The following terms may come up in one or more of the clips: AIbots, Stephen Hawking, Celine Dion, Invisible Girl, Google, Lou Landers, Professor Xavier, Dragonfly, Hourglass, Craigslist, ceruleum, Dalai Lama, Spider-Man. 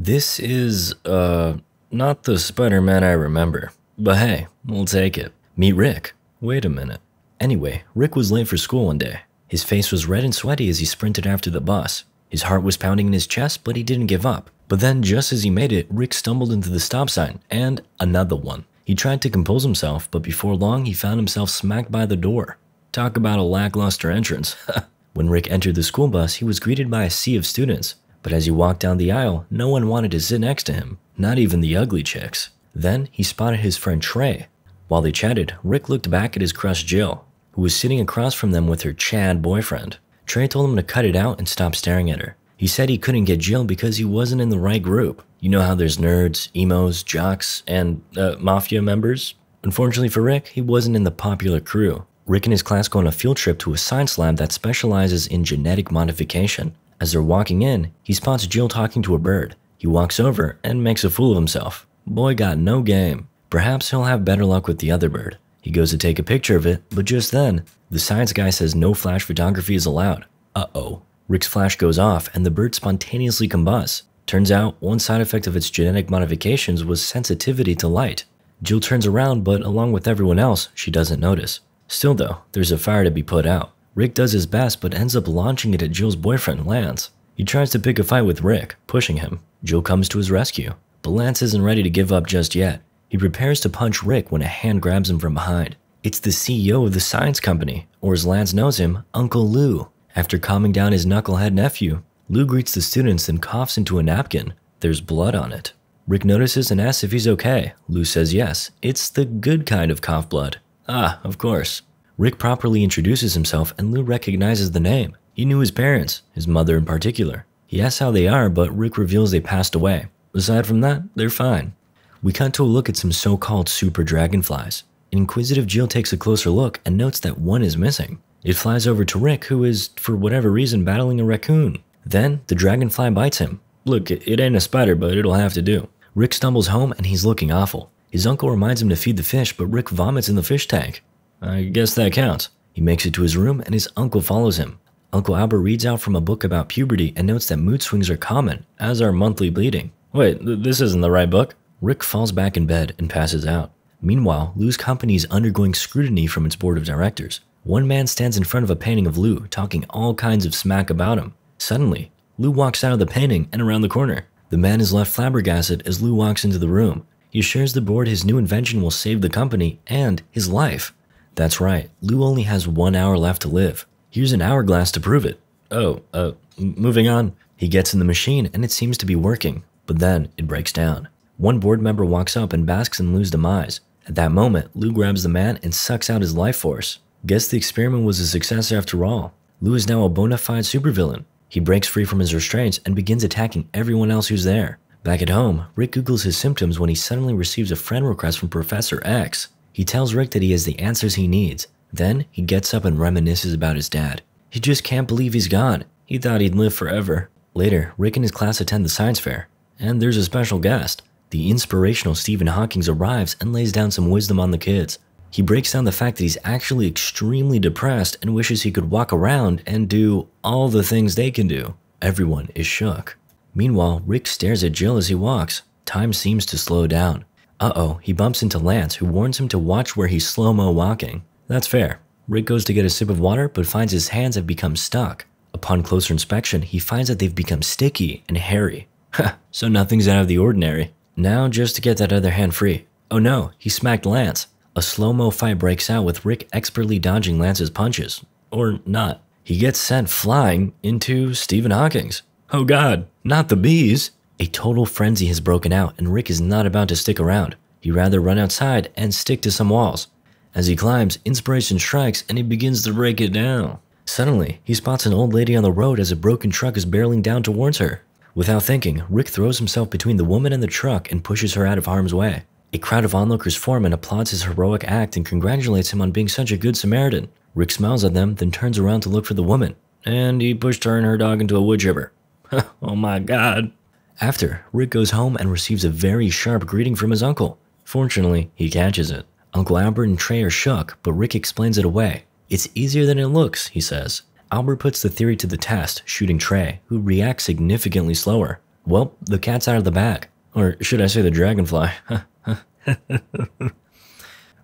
This is, not the Spider-Man I remember. But hey, we'll take it. Meet Rick. Wait a minute. Anyway, Rick was late for school one day. His face was red and sweaty as he sprinted after the bus. His heart was pounding in his chest, but he didn't give up. But then, just as he made it, Rick stumbled into the stop sign, and another one. He tried to compose himself, but before long, he found himself smacked by the door. Talk about a lackluster entrance. When Rick entered the school bus, he was greeted by a sea of students. But as he walked down the aisle, no one wanted to sit next to him, not even the ugly chicks. Then, he spotted his friend Trey. While they chatted, Rick looked back at his crush Jill, who was sitting across from them with her Chad boyfriend. Trey told him to cut it out and stop staring at her. He said he couldn't get Jill because he wasn't in the right group. You know how there's nerds, emos, jocks, and mafia members? Unfortunately for Rick, he wasn't in the popular crew. Rick and his class go on a field trip to a science lab that specializes in genetic modification. As they're walking in, he spots Jill talking to a bird. He walks over and makes a fool of himself. Boy got no game. Perhaps he'll have better luck with the other bird. He goes to take a picture of it, but just then, the science guy says no flash photography is allowed. Uh-oh. Rick's flash goes off and the bird spontaneously combusts. Turns out, one side effect of its genetic modifications was sensitivity to light. Jill turns around, but along with everyone else, she doesn't notice. Still though, there's a fire to be put out. Rick does his best, but ends up launching it at Jill's boyfriend, Lance. He tries to pick a fight with Rick, pushing him. Jill comes to his rescue, but Lance isn't ready to give up just yet. He prepares to punch Rick when a hand grabs him from behind. It's the CEO of the science company, or as Lance knows him, Uncle Lou. After calming down his knucklehead nephew, Lou greets the students and coughs into a napkin. There's blood on it. Rick notices and asks if he's okay. Lou says yes. It's the good kind of cough blood. Ah, of course. Rick properly introduces himself and Lou recognizes the name. He knew his parents, his mother in particular. He asks how they are, but Rick reveals they passed away. Aside from that, they're fine. We cut to a look at some so-called super dragonflies. An inquisitive Jill takes a closer look and notes that one is missing. It flies over to Rick, who is, for whatever reason, battling a raccoon. Then, the dragonfly bites him. Look, it ain't a spider, but it'll have to do. Rick stumbles home and he's looking awful. His uncle reminds him to feed the fish, but Rick vomits in the fish tank. I guess that counts. He makes it to his room and his uncle follows him. Uncle Albert reads out from a book about puberty and notes that mood swings are common, as are monthly bleeding. Wait, this isn't the right book. Rick falls back in bed and passes out. Meanwhile, Lou's company is undergoing scrutiny from its board of directors. One man stands in front of a painting of Lou, talking all kinds of smack about him. Suddenly, Lou walks out of the painting and around the corner. The man is left flabbergasted as Lou walks into the room. He assures the board his new invention will save the company and his life. That's right, Lou only has 1 hour left to live. Here's an hourglass to prove it. Moving on. He gets in the machine and it seems to be working, but then it breaks down. One board member walks up and basks in Lou's demise. At that moment, Lou grabs the man and sucks out his life force. Guess the experiment was a success after all. Lou is now a bona fide supervillain. He breaks free from his restraints and begins attacking everyone else who's there. Back at home, Rick Googles his symptoms when he suddenly receives a friend request from Professor X. He tells Rick that he has the answers he needs. Then, he gets up and reminisces about his dad. He just can't believe he's gone. He thought he'd live forever. Later, Rick and his class attend the science fair. And there's a special guest. The inspirational Stephen Hawking arrives and lays down some wisdom on the kids. He breaks down the fact that he's actually extremely depressed and wishes he could walk around and do all the things they can do. Everyone is shook. Meanwhile, Rick stares at Jill as he walks. Time seems to slow down. Uh-oh, he bumps into Lance, who warns him to watch where he's slow-mo walking. That's fair. Rick goes to get a sip of water, but finds his hands have become stuck. Upon closer inspection, he finds that they've become sticky and hairy. So nothing's out of the ordinary. Now just to get that other hand free. Oh no, he smacked Lance. A slow-mo fight breaks out with Rick expertly dodging Lance's punches. Or not. He gets sent flying into Stephen Hawking's. Oh god, not the bees! A total frenzy has broken out and Rick is not about to stick around. He'd rather run outside and stick to some walls. As he climbs, inspiration strikes and he begins to break it down. Suddenly, he spots an old lady on the road as a broken truck is barreling down towards her. Without thinking, Rick throws himself between the woman and the truck and pushes her out of harm's way. A crowd of onlookers form and applauds his heroic act and congratulates him on being such a good Samaritan. Rick smiles at them, then turns around to look for the woman. And he pushed her and her dog into a wood chipper. Oh my god. After, Rick goes home and receives a very sharp greeting from his uncle. Fortunately, he catches it. Uncle Albert and Trey are shook, but Rick explains it away. It's easier than it looks, he says. Albert puts the theory to the test, shooting Trey, who reacts significantly slower. Well, the cat's out of the bag. Or should I say the dragonfly?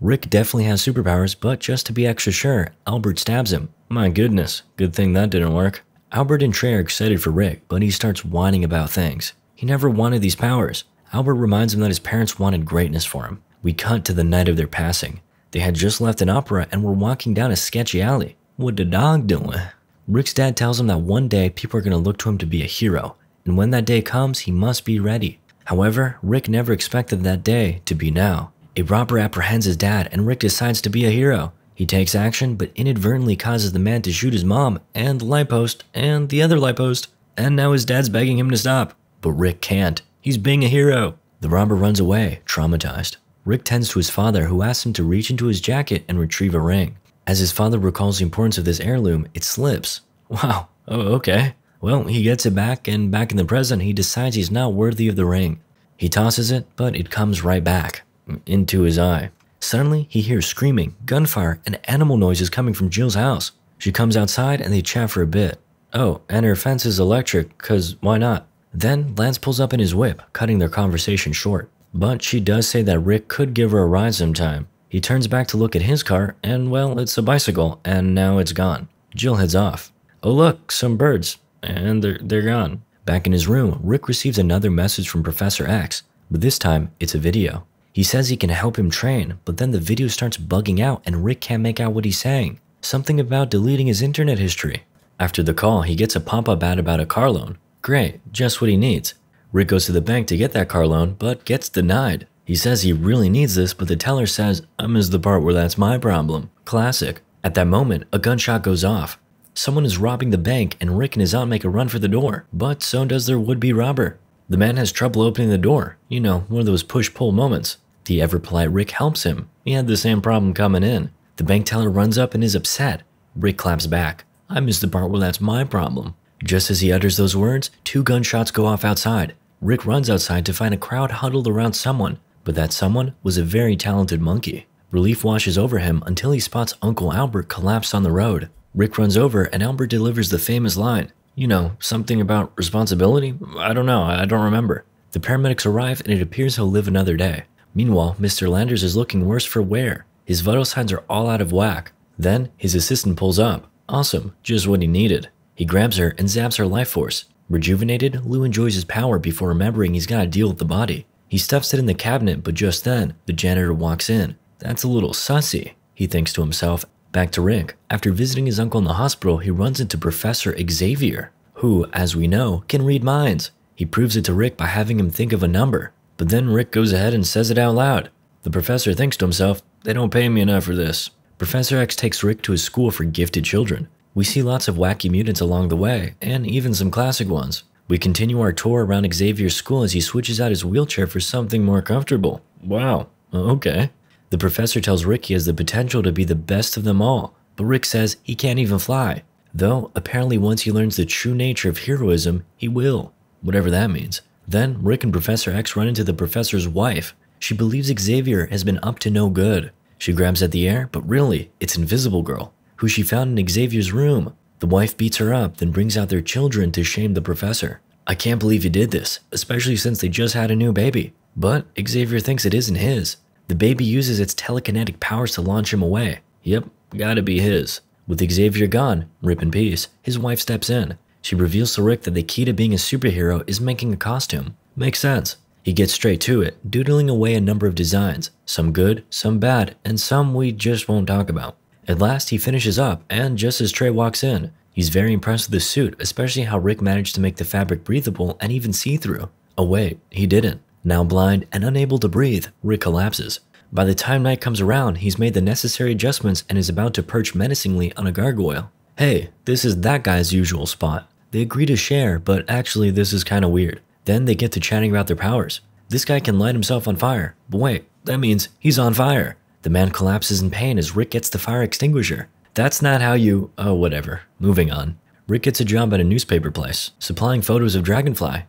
Rick definitely has superpowers, but just to be extra sure, Albert stabs him. My goodness, good thing that didn't work. Albert and Trey are excited for Rick, but he starts whining about things. He never wanted these powers. Albert reminds him that his parents wanted greatness for him. We cut to the night of their passing. They had just left an opera and were walking down a sketchy alley. What the dog doing? Rick's dad tells him that one day people are going to look to him to be a hero, and when that day comes, he must be ready. However, Rick never expected that day to be now. A robber apprehends his dad, and Rick decides to be a hero. He takes action, but inadvertently causes the man to shoot his mom, and the light post, and the other light post, and now his dad's begging him to stop. But Rick can't. He's being a hero. The robber runs away, traumatized. Rick tends to his father, who asks him to reach into his jacket and retrieve a ring. As his father recalls the importance of this heirloom, it slips. Wow. Oh, okay. Well, he gets it back, and back in the present, he decides he's not worthy of the ring. He tosses it, but it comes right back. Into his eye. Suddenly, he hears screaming, gunfire, and animal noises coming from Jill's house. She comes outside and they chat for a bit. Oh, and her fence is electric, cause why not? Then, Lance pulls up in his whip, cutting their conversation short. But she does say that Rick could give her a ride sometime. He turns back to look at his car, and well, it's a bicycle, and now it's gone. Jill heads off. Oh look, some birds. And they're gone. Back in his room, Rick receives another message from Professor X, but this time, it's a video. He says he can help him train, but then the video starts bugging out and Rick can't make out what he's saying. Something about deleting his internet history. After the call, he gets a pop-up ad about a car loan. Great, just what he needs. Rick goes to the bank to get that car loan, but gets denied. He says he really needs this, but the teller says, I missed the part where that's my problem. Classic. At that moment, a gunshot goes off. Someone is robbing the bank and Rick and his aunt make a run for the door, but so does their would-be robber. The man has trouble opening the door. You know, one of those push-pull moments. The ever-polite Rick helps him. He had the same problem coming in. The bank teller runs up and is upset. Rick claps back. I missed the part where that's my problem. Just as he utters those words, two gunshots go off outside. Rick runs outside to find a crowd huddled around someone, but that someone was a very talented monkey. Relief washes over him until he spots Uncle Albert collapsed on the road. Rick runs over and Albert delivers the famous line. You know, something about responsibility? I don't know, I don't remember. The paramedics arrive and it appears he'll live another day. Meanwhile, Mr. Landers is looking worse for wear. His vital signs are all out of whack. Then, his assistant pulls up. Awesome, just what he needed. He grabs her and zaps her life force. Rejuvenated, Lou enjoys his power before remembering he's got to deal with the body. He stuffs it in the cabinet, but just then, the janitor walks in. That's a little sussy, he thinks to himself. Back to Rick. After visiting his uncle in the hospital, he runs into Professor Xavier, who, as we know, can read minds. He proves it to Rick by having him think of a number. But then Rick goes ahead and says it out loud. The professor thinks to himself, they don't pay me enough for this. Professor X takes Rick to his school for gifted children. We see lots of wacky mutants along the way, and even some classic ones. We continue our tour around Xavier's school as he switches out his wheelchair for something more comfortable. Wow, okay. The professor tells Rick he has the potential to be the best of them all, but Rick says he can't even fly. Though, apparently once he learns the true nature of heroism, he will. Whatever that means. Then, Rick and Professor X run into the professor's wife. She believes Xavier has been up to no good. She grabs at the air, but really, it's Invisible Girl, who she found in Xavier's room. The wife beats her up, then brings out their children to shame the professor. I can't believe you did this, especially since they just had a new baby. But Xavier thinks it isn't his. The baby uses its telekinetic powers to launch him away. Yep, gotta be his. With Xavier gone, rip in peace, his wife steps in. She reveals to Rick that the key to being a superhero is making a costume. Makes sense. He gets straight to it, doodling away a number of designs, some good, some bad, and some we just won't talk about. At last, he finishes up, and just as Trey walks in, he's very impressed with the suit, especially how Rick managed to make the fabric breathable and even see-through. Oh wait, he didn't. Now blind and unable to breathe, Rick collapses. By the time night comes around, he's made the necessary adjustments and is about to perch menacingly on a gargoyle. Hey, this is that guy's usual spot. They agree to share, but actually this is kinda weird. Then they get to chatting about their powers. This guy can light himself on fire, but wait, that means he's on fire. The man collapses in pain as Rick gets the fire extinguisher. That's not how you, oh whatever, moving on. Rick gets a job at a newspaper place, supplying photos of Dragonfly.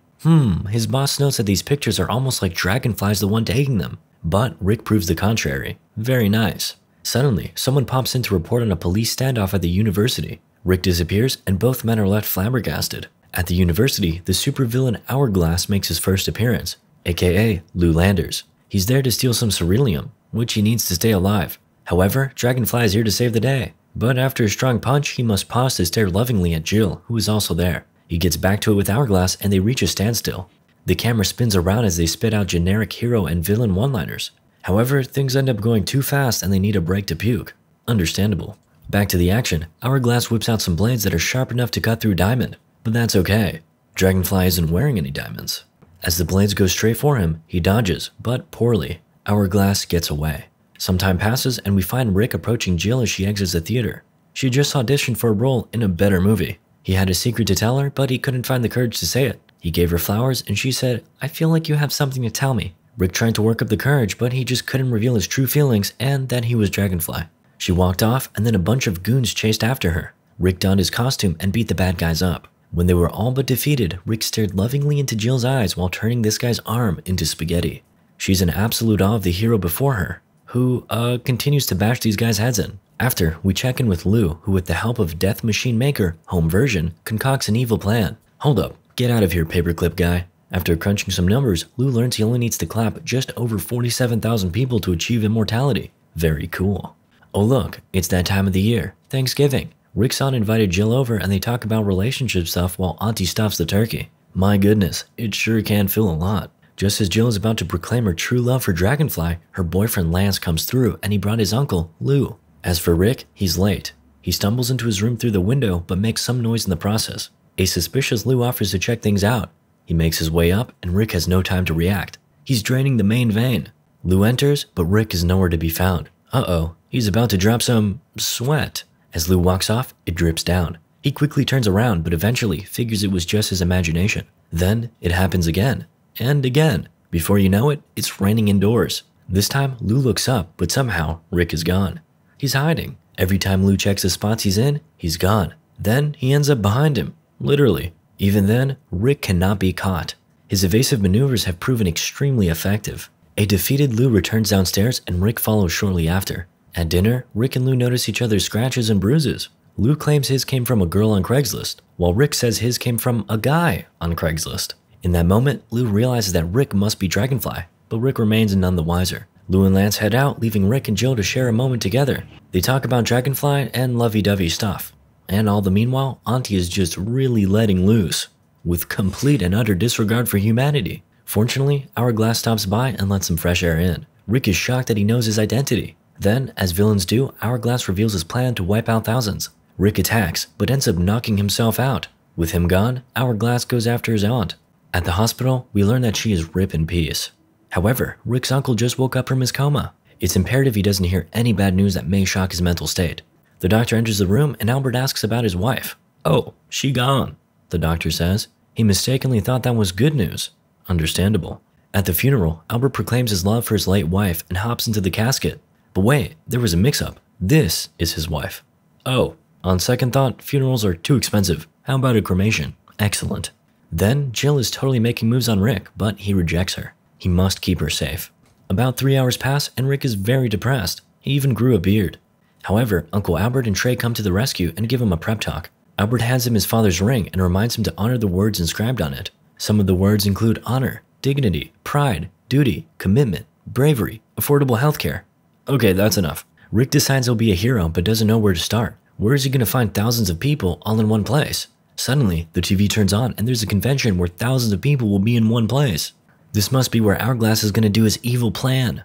His boss notes that these pictures are almost like Dragonfly's the one taking them, but Rick proves the contrary. Very nice. Suddenly, someone pops in to report on a police standoff at the university. Rick disappears, and both men are left flabbergasted. At the university, the supervillain Hourglass makes his first appearance, aka Lou Landers. He's there to steal some ceruleum, which he needs to stay alive. However, Dragonfly is here to save the day, but after a strong punch, he must pause to stare lovingly at Jill, who is also there. He gets back to it with Hourglass and they reach a standstill. The camera spins around as they spit out generic hero and villain one-liners. However, things end up going too fast and they need a break to puke. Understandable. Back to the action, Hourglass whips out some blades that are sharp enough to cut through diamond, but that's okay. Dragonfly isn't wearing any diamonds. As the blades go straight for him, he dodges, but poorly. Hourglass gets away. Some time passes and we find Rick approaching Jill as she exits the theater. She just auditioned for a role in a better movie. He had a secret to tell her, but he couldn't find the courage to say it. He gave her flowers and she said, "I feel like you have something to tell me." Rick tried to work up the courage, but he just couldn't reveal his true feelings and that he was Dragonfly. She walked off and then a bunch of goons chased after her. Rick donned his costume and beat the bad guys up. When they were all but defeated, Rick stared lovingly into Jill's eyes while turning this guy's arm into spaghetti. She's in absolute awe of the hero before her, who continues to bash these guys' heads in. After, we check in with Lou, who with the help of Death Machine Maker, home version, concocts an evil plan. Hold up. Get out of here, paperclip guy. After crunching some numbers, Lou learns he only needs to clap just over 47,000 people to achieve immortality. Very cool. Oh look, it's that time of the year, Thanksgiving. Rick's aunt invited Jill over and they talk about relationship stuff while Auntie stuffs the turkey. My goodness, it sure can feel a lot. Just as Jill is about to proclaim her true love for Dragonfly, her boyfriend Lance comes through and he brought his uncle, Lou. As for Rick, he's late. He stumbles into his room through the window but makes some noise in the process. A suspicious Lou offers to check things out. He makes his way up and Rick has no time to react. He's draining the main vein. Lou enters, but Rick is nowhere to be found. Uh-oh, he's about to drop some sweat. As Lou walks off, it drips down. He quickly turns around, but eventually figures it was just his imagination. Then it happens again, and again. Before you know it, it's raining indoors. This time, Lou looks up, but somehow Rick is gone. He's hiding. Every time Lou checks the spots he's in, he's gone. Then he ends up behind him. Literally. Even then, Rick cannot be caught. His evasive maneuvers have proven extremely effective. A defeated Lou returns downstairs and Rick follows shortly after. At dinner, Rick and Lou notice each other's scratches and bruises. Lou claims his came from a girl on Craigslist, while Rick says his came from a guy on Craigslist. In that moment, Lou realizes that Rick must be Dragonfly, but Rick remains none the wiser. Lou and Lance head out, leaving Rick and Jill to share a moment together. They talk about Dragonfly and lovey-dovey stuff. And all the meanwhile, Auntie is just really letting loose, with complete and utter disregard for humanity. Fortunately, Hourglass stops by and lets some fresh air in. Rick is shocked that he knows his identity. Then, as villains do, Hourglass reveals his plan to wipe out thousands. Rick attacks, but ends up knocking himself out. With him gone, Hourglass goes after his aunt. At the hospital, we learn that she is rip in peace. However, Rick's uncle just woke up from his coma. It's imperative he doesn't hear any bad news that may shock his mental state. The doctor enters the room and Albert asks about his wife. "Oh, she gone," the doctor says. He mistakenly thought that was good news. Understandable. At the funeral, Albert proclaims his love for his late wife and hops into the casket. But wait, there was a mix-up. This is his wife. Oh, on second thought, funerals are too expensive. How about a cremation? Excellent. Then Jill is totally making moves on Rick, but he rejects her. He must keep her safe. About 3 hours pass and Rick is very depressed. He even grew a beard. However, Uncle Albert and Trey come to the rescue and give him a prep talk. Albert hands him his father's ring and reminds him to honor the words inscribed on it. Some of the words include honor, dignity, pride, duty, commitment, bravery, affordable healthcare. Okay, that's enough. Rick decides he'll be a hero but doesn't know where to start. Where is he going to find thousands of people all in one place? Suddenly, the TV turns on and there's a convention where thousands of people will be in one place. This must be where Hourglass is going to do his evil plan.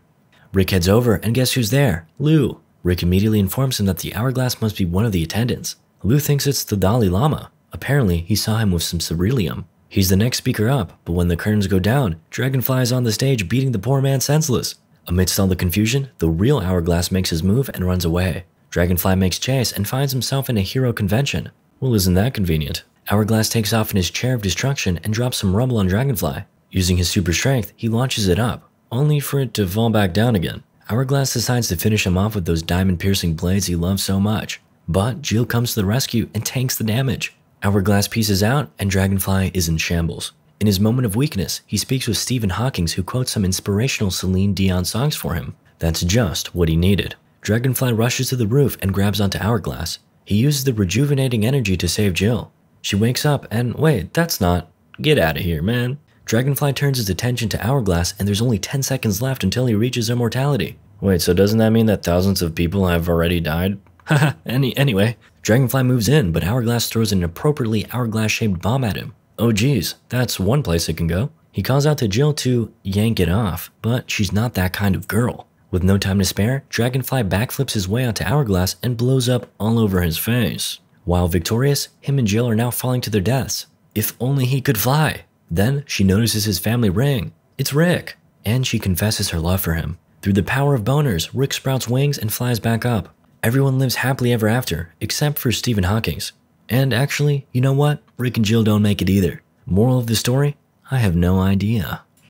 Rick heads over and guess who's there? Lou. Rick immediately informs him that the hourglass must be one of the attendants. Lou thinks it's the Dalai Lama. Apparently, he saw him with some ceruleum. He's the next speaker up, but when the curtains go down, Dragonfly is on the stage beating the poor man senseless. Amidst all the confusion, the real hourglass makes his move and runs away. Dragonfly makes chase and finds himself in a hero convention. Well, isn't that convenient? Hourglass takes off in his chair of destruction and drops some rubble on Dragonfly. Using his super strength, he launches it up, only for it to fall back down again. Hourglass decides to finish him off with those diamond-piercing blades he loves so much, but Jill comes to the rescue and tanks the damage. Hourglass pieces out, and Dragonfly is in shambles. In his moment of weakness, he speaks with Stephen Hawking, who quotes some inspirational Celine Dion songs for him. That's just what he needed. Dragonfly rushes to the roof and grabs onto Hourglass. He uses the rejuvenating energy to save Jill. She wakes up and wait, that's not. Get out of here, man. Dragonfly turns his attention to Hourglass and there's only 10 seconds left until he reaches immortality. Wait, so doesn't that mean that thousands of people have already died? Haha, anyway. Dragonfly moves in, but Hourglass throws an appropriately hourglass-shaped bomb at him. Oh geez, that's one place it can go. He calls out to Jill to yank it off, but she's not that kind of girl. With no time to spare, Dragonfly backflips his way onto Hourglass and blows up all over his face. While victorious, him and Jill are now falling to their deaths. If only he could fly! Then she notices his family ring. It's Rick! And she confesses her love for him. Through the power of boners, Rick sprouts wings and flies back up. Everyone lives happily ever after, except for Stephen Hawking. And actually, you know what? Rick and Jill don't make it either. Moral of the story? I have no idea.